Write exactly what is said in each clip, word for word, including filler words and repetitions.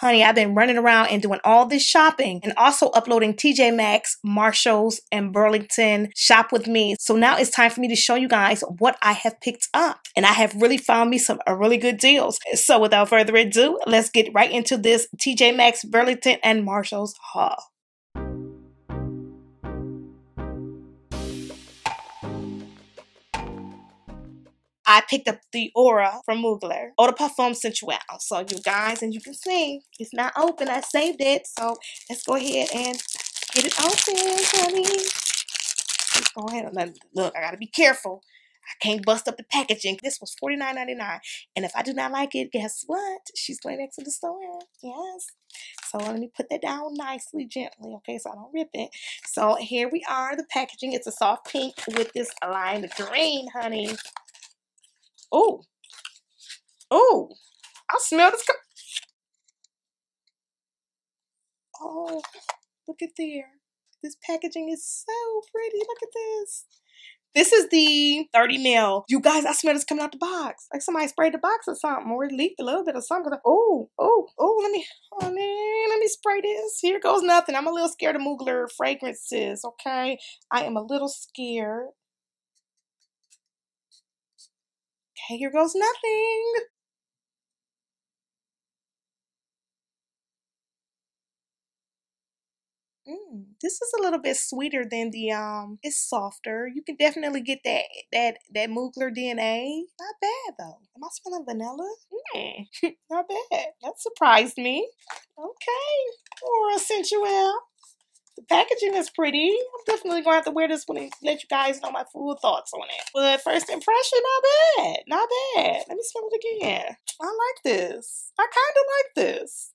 Honey, I've been running around and doing all this shopping and also uploading T J Maxx, Marshalls, and Burlington Shop With Me. So now it's time for me to show you guys what I have picked up. And I have really found me some really good deals. So without further ado, let's get right into this T J Maxx, Burlington, and Marshalls haul. I picked up the Aura from Mugler, Eau de Parfum Sensuale. So you guys, and you can see, it's not open. I saved it. So let's go ahead and get it open, honey. Let's go ahead and look, I gotta be careful. I can't bust up the packaging. This was forty-nine ninety-nine. And if I do not like it, guess what? She's right next to the store. Yes. So let me put that down nicely, gently, okay, so I don't rip it. So here we are, the packaging. It's a soft pink with this lime green, honey. Oh, oh, I smell this. Oh, look at there. This packaging is so pretty. Look at this. This is the thirty mil. You guys, I smell this coming out the box. Like somebody sprayed the box or something, or it leaked a little bit or something. Oh, oh, oh, let me, oh man, let me spray this. Here goes nothing. I'm a little scared of Mugler fragrances, okay? I am a little scared. Hey, here goes nothing. Mm, this is a little bit sweeter than the um. It's softer. You can definitely get that that that Mugler D N A. Not bad though. Am I smelling vanilla? Mm, not bad. That surprised me. Okay, Aura Sensuelle. The packaging is pretty. I'm definitely going to have to wear this one and let you guys know my full thoughts on it. But first impression, not bad. Not bad. Let me smell it again. I like this. I kind of like this.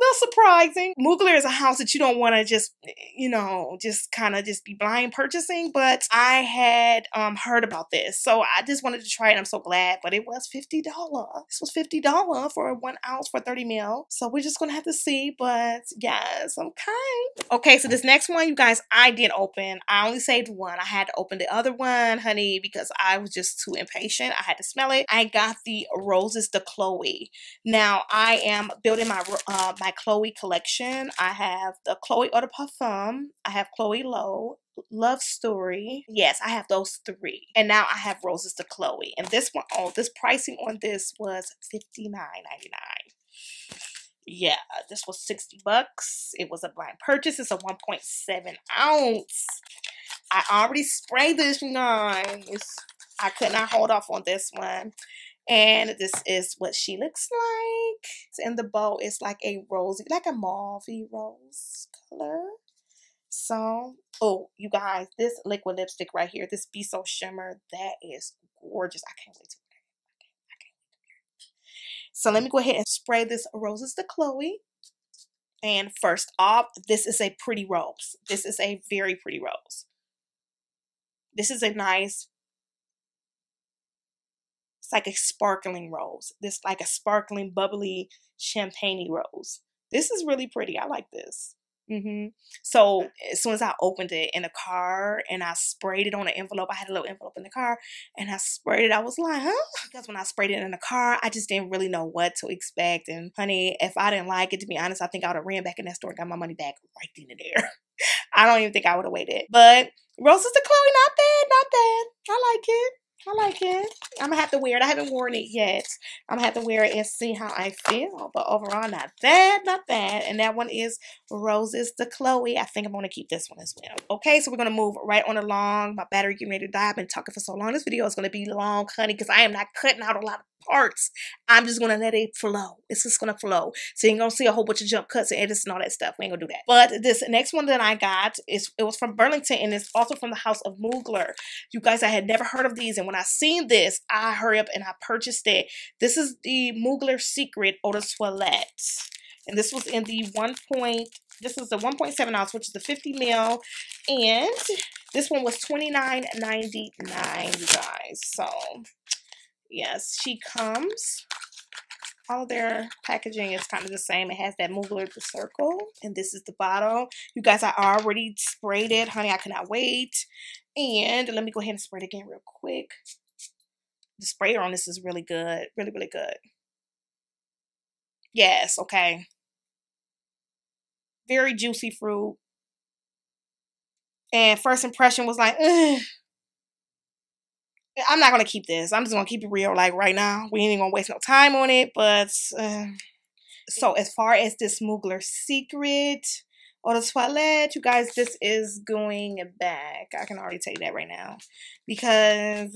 A little surprising. Mugler is a house that you don't want to just, you know, just kind of just be blind purchasing. But I had um, heard about this. So I just wanted to try it. I'm so glad. But it was fifty dollars. This was fifty dollars for one ounce for thirty mil. So we're just going to have to see. But yes, I'm kind. Okay, so this next one, you guys, I did open. I only saved one. I had to open the other one, honey, because I was just too impatient. I had to smell it. I got the Roses de Chloé. Now, I am building my uh, my Chloe collection. I have the Chloe Eau de Parfum. I have Chloe Low, Love Story. Yes, I have those three. And now I have Roses de Chloé. And this one, oh, this pricing on this was fifty-nine ninety-nine. Yeah, this was sixty bucks. It was a blind purchase. It's a one point seven ounce. I already sprayed this, you guys. I could not hold off on this one. And this is what she looks like. And the bow is like a rosy, like a mauvey rose color. So, oh, you guys, this liquid lipstick right here, this Be So Shimmer, that is gorgeous. I can't wait to wear it. I can't wait to wear it. So let me go ahead and spray this Roses de Chloé. And first off, this is a pretty rose. This is a very pretty rose. This is a nice, it's like a sparkling rose. This like a sparkling, bubbly, champagne-y rose. This is really pretty. I like this. Mm-hmm. So as soon as I opened it in the car and I sprayed it on an envelope, I had a little envelope in the car and I sprayed it. I was like, huh? Because when I sprayed it in the car, I just didn't really know what to expect. And honey, if I didn't like it, to be honest, I think I would have ran back in that store and got my money back right then and there. I don't even think I would have waited. But Roses de Chloé, not bad, not bad. I like it. I like it. I'm gonna have to wear it. I haven't worn it yet. I'm gonna have to wear it and see how I feel. But overall, not bad, not bad. And that one is Roses de Chloé. I think I'm gonna keep this one as well. Okay, so we're gonna move right on along. My battery getting ready to die. I've been talking for so long. This video is gonna be long, honey, because I am not cutting out a lot of parts. I'm just gonna let it flow. It's just gonna flow. So you're gonna see a whole bunch of jump cuts and edits and all that stuff. We ain't gonna do that. But this next one that I got is it was from Burlington and it's also from the house of Mugler. You guys, I had never heard of these, and when I seen this, I hurry up and I purchased it. This is the Mugler Secret Eau de Parfum. And this was in the one point, this is the one point seven ounce, which is the fifty mil. And this one was twenty-nine ninety-nine, you guys. So yes, she comes. All their packaging is kind of the same. It has that Mugler the circle. And this is the bottle. You guys, I already sprayed it. Honey, I cannot wait. And let me go ahead and spray it again real quick. The sprayer on this is really good. Really, really good. Yes, okay. very juicy fruit. And first impression was like, ugh. I'm not going to keep this. I'm just going to keep it real, like, right now. We ain't even going to waste no time on it, but... Uh. So, as far as this Mugler Secret Eau de Toilette, you guys, this is going back. I can already tell you that right now. Because,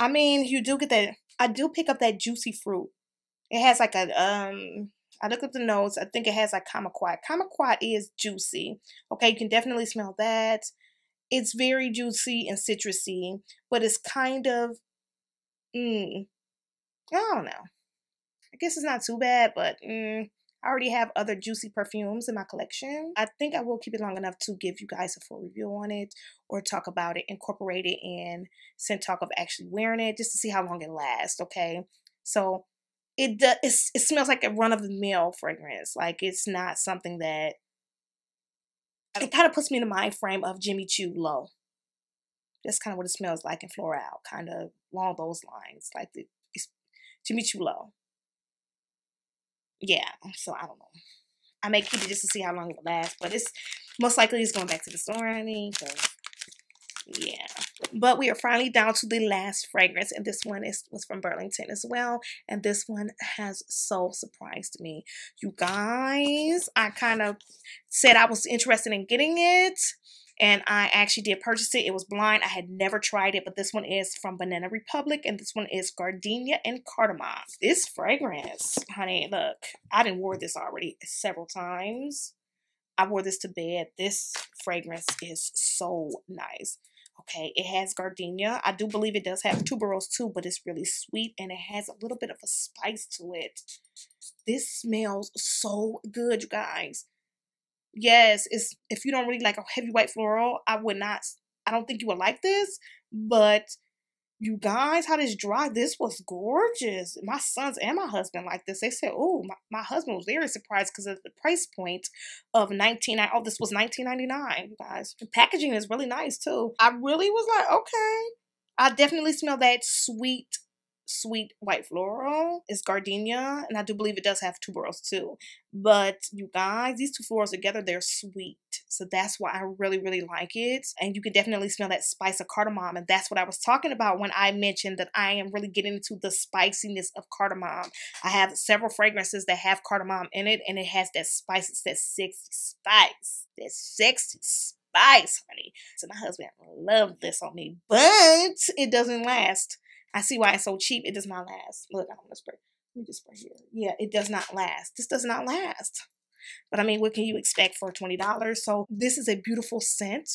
I mean, you do get that... I do pick up that juicy fruit. It has, like, a... um. I look up the notes. I think it has, like, Kamaquat. Kamaquat is juicy. Okay, you can definitely smell that. It's very juicy and citrusy, but it's kind of, mm, I don't know. I guess it's not too bad, but mm, I already have other juicy perfumes in my collection. I think I will keep it long enough to give you guys a full review on it or talk about it, incorporate it in scent talk of actually wearing it just to see how long it lasts, okay? So it does, it's, it smells like a run-of-the-mill fragrance. Like, it's not something that... It kind of puts me in the mind frame of Jimmy Choo Low. That's kind of what it smells like in Floral, kind of along those lines. Like the, it's Jimmy Choo Low. Yeah, so I don't know. I may keep it just to see how long it lasts, but it's most likely it's going back to the store, I think. Yeah. But we are finally down to the last fragrance, and this one is was from Burlington as well. And this one has so surprised me. You guys, I kind of said I was interested in getting it, and I actually did purchase it. It was blind. I had never tried it, but this one is from Banana Republic, and this one is Gardenia and Cardamom. This fragrance, honey, look, I done wore this already several times. I wore this to bed. This fragrance is so nice. Okay, it has gardenia. I do believe it does have tuberose too, but it's really sweet and it has a little bit of a spice to it. This smells so good, you guys. Yes, it's if you don't really like a heavy white floral, I would not, I don't think you would like this, but you guys, how this dry, this was gorgeous. My sons and my husband like this. They said, oh, my, my husband was very surprised because of the price point of nineteen ninety-nine. Oh, this was nineteen ninety-nine, you guys. The packaging is really nice, too. I really was like, okay. I definitely smell that sweet, sweet white floral. It's gardenia, and I do believe it does have tuberose, too. But, you guys, these two florals together, they're sweet. So that's why I really, really like it. And you can definitely smell that spice of cardamom. And that's what I was talking about when I mentioned that I am really getting into the spiciness of cardamom. I have several fragrances that have cardamom in it. And it has that spice. It's that sexy spice. That sexy spice, honey. So my husband loved this on me. But it doesn't last. I see why it's so cheap. It does not last. Look, I'm going to spray. Let me just spray here. Yeah, it does not last. This does not last. But, I mean, what can you expect for twenty dollars? So, this is a beautiful scent.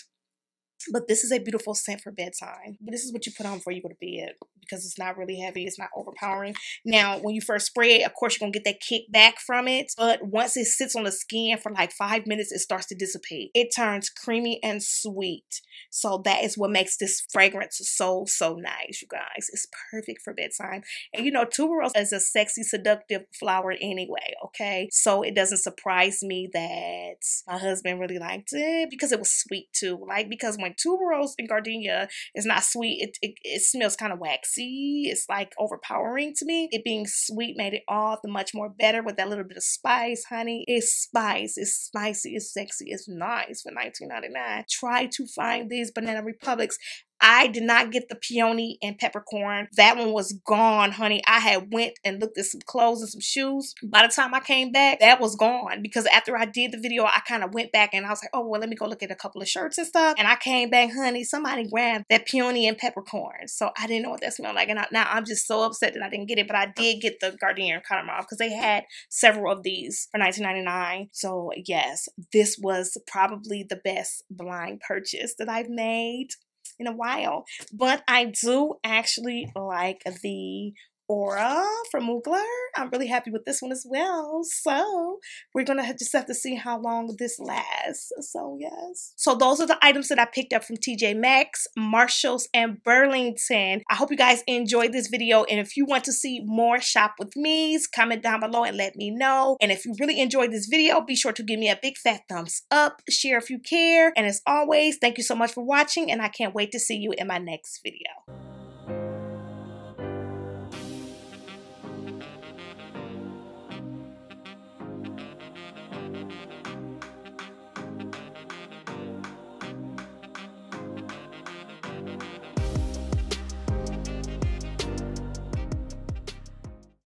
But this is a beautiful scent for bedtime. But this is what you put on before you go to bed. Because it's not really heavy. It's not overpowering. Now, when you first spray it, of course, you're going to get that kick back from it. But once it sits on the skin for like five minutes, it starts to dissipate. It turns creamy and sweet. So that is what makes this fragrance so, so nice, you guys. It's perfect for bedtime. And you know, tuberose is a sexy, seductive flower anyway, okay? So it doesn't surprise me that my husband really liked it because it was sweet too. Like, because when tuberose and gardenia is not sweet, it, it, it smells kind of waxy. It's like overpowering to me. It being sweet made it all the much more better with that little bit of spice, honey. It's spice. It's spicy. It's sexy. It's nice for nineteen ninety-nine. Try to find this. Banana Republics. I did not get the peony and peppercorn. That one was gone, honey. I had went and looked at some clothes and some shoes. By the time I came back, that was gone. Because after I did the video, I kind of went back and I was like, oh, well, let me go look at a couple of shirts and stuff. And I came back, honey, somebody grabbed that peony and peppercorn. So I didn't know what that smelled like. And I, now I'm just so upset that I didn't get it. But I did get the Gardenia and Cardamom because they had several of these for nineteen ninety-nine. So yes, this was probably the best blind purchase that I've made in a while. But I do actually like the Aura from Mugler. I'm really happy with this one as well. So we're going to just have to see how long this lasts. So yes. So those are the items that I picked up from T J Maxx, Marshalls, and Burlington. I hope you guys enjoyed this video. And if you want to see more Shop With Me's, comment down below and let me know. And if you really enjoyed this video, be sure to give me a big fat thumbs up, share if you care. And as always, thank you so much for watching. And I can't wait to see you in my next video.